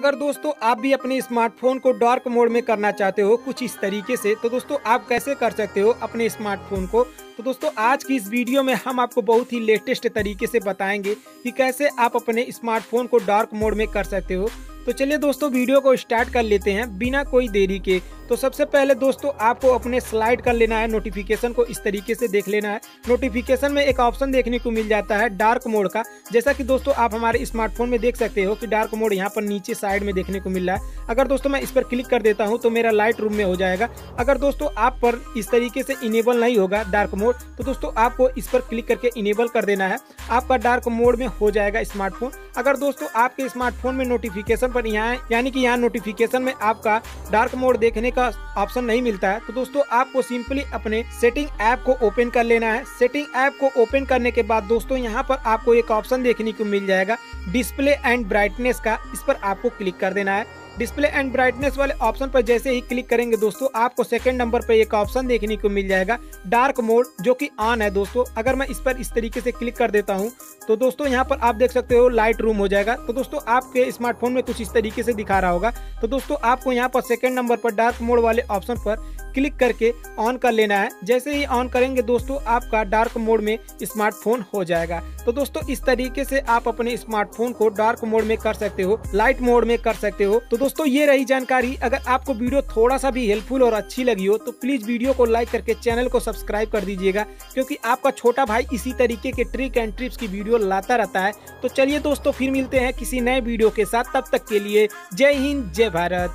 अगर दोस्तों आप भी अपने स्मार्टफोन को डार्क मोड में करना चाहते हो कुछ इस तरीके से, तो दोस्तों आप कैसे कर सकते हो अपने स्मार्टफोन को, तो दोस्तों आज की इस वीडियो में हम आपको बहुत ही लेटेस्ट तरीके से बताएंगे कि कैसे आप अपने स्मार्टफोन को डार्क मोड में कर सकते हो। तो चलिए दोस्तों वीडियो को स्टार्ट कर लेते हैं बिना कोई देरी के। तो सबसे पहले दोस्तों आपको अपने स्लाइड कर लेना है, नोटिफिकेशन को इस तरीके से देख लेना है। नोटिफिकेशन में एक ऑप्शन देखने को मिल जाता है डार्क मोड का, जैसा कि दोस्तों आप हमारे स्मार्टफोन में देख सकते हो कि डार्क मोड यहां पर नीचे साइड में देखने को मिल रहा है। अगर दोस्तों मैं इस पर क्लिक कर देता हूं तो मेरा लाइट रूम में हो जाएगा। अगर दोस्तों आप पर इस तरीके से इनेबल नहीं होगा डार्क मोड, तो दोस्तों आपको इस पर क्लिक करके इनेबल कर देना है, आपका डार्क मोड में हो जाएगा स्मार्टफोन। अगर दोस्तों आपके स्मार्टफोन में नोटिफिकेशन पर यहाँ यानी कि यहाँ नोटिफिकेशन में आपका डार्क मोड देखने का ऑप्शन नहीं मिलता है, तो दोस्तों आपको सिंपली अपने सेटिंग ऐप को ओपन कर लेना है। सेटिंग ऐप को ओपन करने के बाद दोस्तों यहाँ पर आपको एक ऑप्शन देखने को मिल जाएगा डिस्प्ले एंड ब्राइटनेस का, इस पर आपको क्लिक कर देना है। डिस्प्ले एंड ब्राइटनेस वाले ऑप्शन पर जैसे ही क्लिक करेंगे दोस्तों आपको सेकंड नंबर पर एक ऑप्शन देखने को मिल जाएगा डार्क मोड, जो कि ऑन है। दोस्तों अगर मैं इस पर इस तरीके से क्लिक कर देता हूं तो दोस्तों यहां पर आप देख सकते हो लाइट रूम हो जाएगा। तो दोस्तों आपके स्मार्टफोन में कुछ इस तरीके से दिखा रहा होगा। तो दोस्तों आपको यहाँ पर सेकंड नंबर पर डार्क मोड वाले ऑप्शन पर क्लिक करके ऑन कर लेना है। जैसे ही ऑन करेंगे दोस्तों आपका डार्क मोड में स्मार्टफोन हो जाएगा। तो दोस्तों इस तरीके से आप अपने स्मार्टफोन को डार्क मोड में कर सकते हो, लाइट मोड में कर सकते हो। तो दोस्तों ये रही जानकारी। अगर आपको वीडियो थोड़ा सा भी हेल्पफुल और अच्छी लगी हो तो प्लीज वीडियो को लाइक करके चैनल को सब्सक्राइब कर दीजिएगा, क्योंकि आपका छोटा भाई इसी तरीके के ट्रिक एंड ट्रिप्स की वीडियो लाता रहता है। तो चलिए दोस्तों फिर मिलते हैं किसी नए वीडियो के साथ, तब तक के लिए जय हिंद जय भारत।